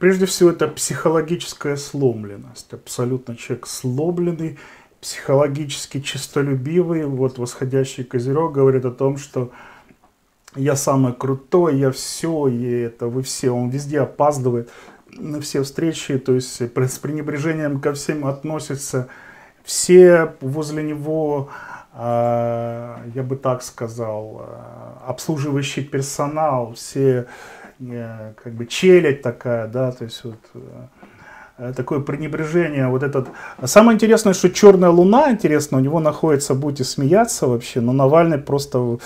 Прежде всего, это психологическая сломленность. Абсолютно человек сломленный, психологически честолюбивый. Вот восходящий козерог говорит о том, что я самый крутой, я все, и это вы все. Он везде опаздывает на все встречи, то есть с пренебрежением ко всем относятся. Все возле него, я бы так сказал, обслуживающий персонал, все как бы челядь такая, да, то есть вот такое пренебрежение, вот этот. Самое интересное, что черная луна, интересно, у него находится, будете смеяться вообще, но Навальный просто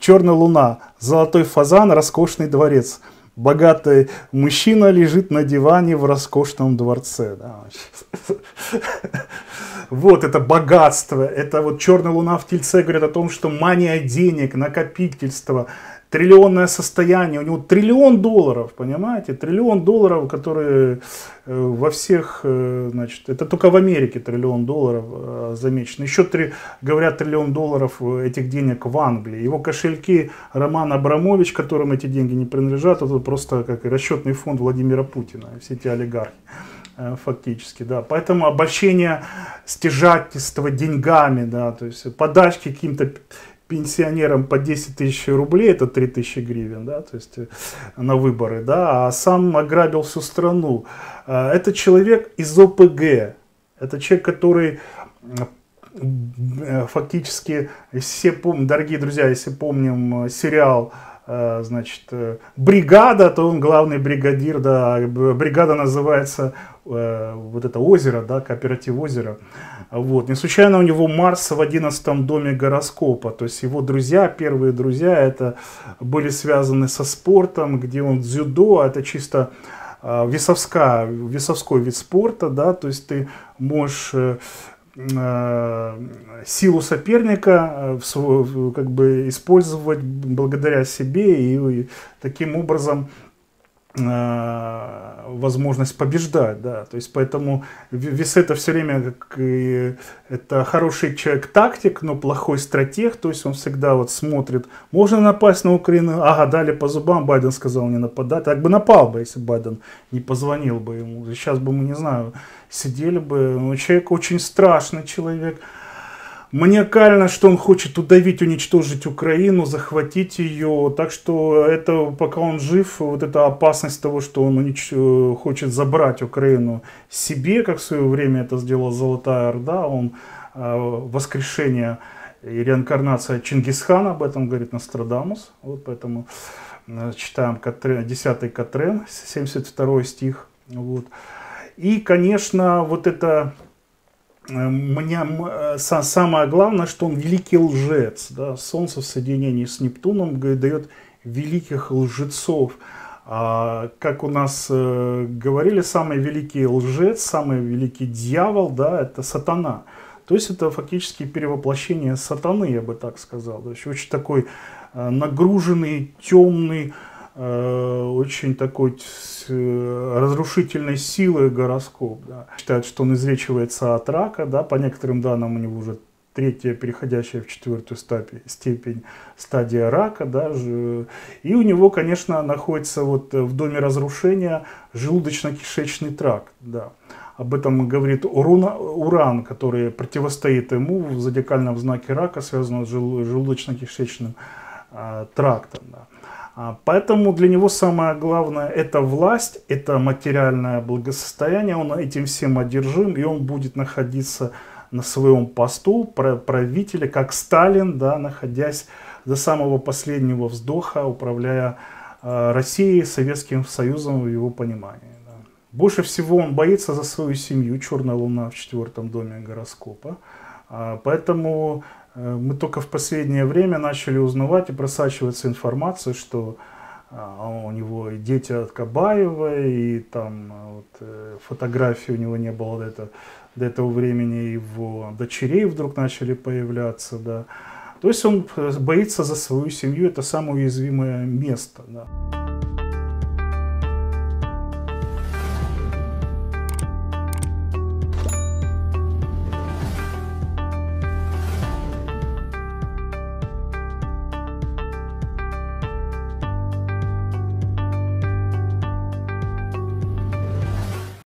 черная луна, золотой фазан, роскошный дворец. Богатый мужчина лежит на диване в роскошном дворце. Вот это богатство, это вот черная луна в Тельце говорит о том, что мания денег, накопительство, триллионное состояние, у него $1 триллион, понимаете, $1 триллион, которые во всех, значит, это только в Америке $1 триллион замечено, еще говорят $1 триллион этих денег в Англии, его кошельки Роман Абрамович, которым эти деньги не принадлежат, это просто как расчетный фонд Владимира Путина, все эти олигархи. Фактически, да. Поэтому обольщение, стяжательство деньгами, да, то есть подачки каким-то пенсионерам по 10 000 рублей, это 3000 гривен, да, то есть на выборы, да, а сам ограбил всю страну. Это человек из ОПГ, это человек, который фактически, все помним, дорогие друзья, если помним сериал, значит, бригада, то он главный бригадир, да, бригада называется вот это озеро, да, кооператив озера, вот, не случайно у него Марс в 11-м доме гороскопа, то есть его друзья, первые друзья, это были связаны со спортом, где он дзюдо, это чисто весовской вид спорта, да, то есть ты можешь силу соперника как бы использовать благодаря себе и таким образом возможность побеждать, да, то есть поэтому вес это все время как, это хороший человек тактик, но плохой стратег, то есть он всегда вот смотрит, можно напасть на Украину, ага, дали по зубам, Байден сказал не нападать, так бы напал бы, если Байден не позвонил бы ему, сейчас бы мы, не знаю, сидели бы, но человек очень страшный человек. Маниакально, что он хочет удавить, уничтожить Украину, захватить ее. Так что это, пока он жив, вот эта опасность того, что он хочет забрать Украину себе, как в свое время это сделала Золотая Орда, он воскрешение и реинкарнация Чингисхана, об этом говорит Нострадамус. Вот поэтому читаем Катрен, 10-й Катрен, 72 стих. Вот. И, конечно, вот это... Самое главное, что он великий лжец, да? Солнце в соединении с Нептуном дает великих лжецов, как у нас говорили, самый великий лжец, самый великий дьявол, да, это сатана, то есть это фактически перевоплощение сатаны, я бы так сказал, то есть очень такой нагруженный, темный, очень такой разрушительной силы гороскоп. Да. Считают, что он излечивается от рака, да, по некоторым данным у него уже 3-я, переходящая в 4-ю степень, стадия рака. Да, и у него, конечно, находится вот в доме разрушения желудочно-кишечный тракт. Да. Об этом говорит Уран, который противостоит ему в зодиакальном знаке рака, связанном с желудочно-кишечным трактом. Да. Поэтому для него самое главное это власть, это материальное благосостояние, он этим всем одержим, и он будет находиться на своем посту правителя, как Сталин, да, находясь до самого последнего вздоха, управляя Россией, Советским Союзом в его понимании. Да. Больше всего он боится за свою семью, черная луна в 4-м доме гороскопа, поэтому... Мы только в последнее время начали узнавать и просачиваться информация, что у него и дети от Кабаева, и там вот, фотографии у него не было до этого времени, его дочерей вдруг начали появляться. Да. То есть он боится за свою семью, это самое уязвимое место. Да.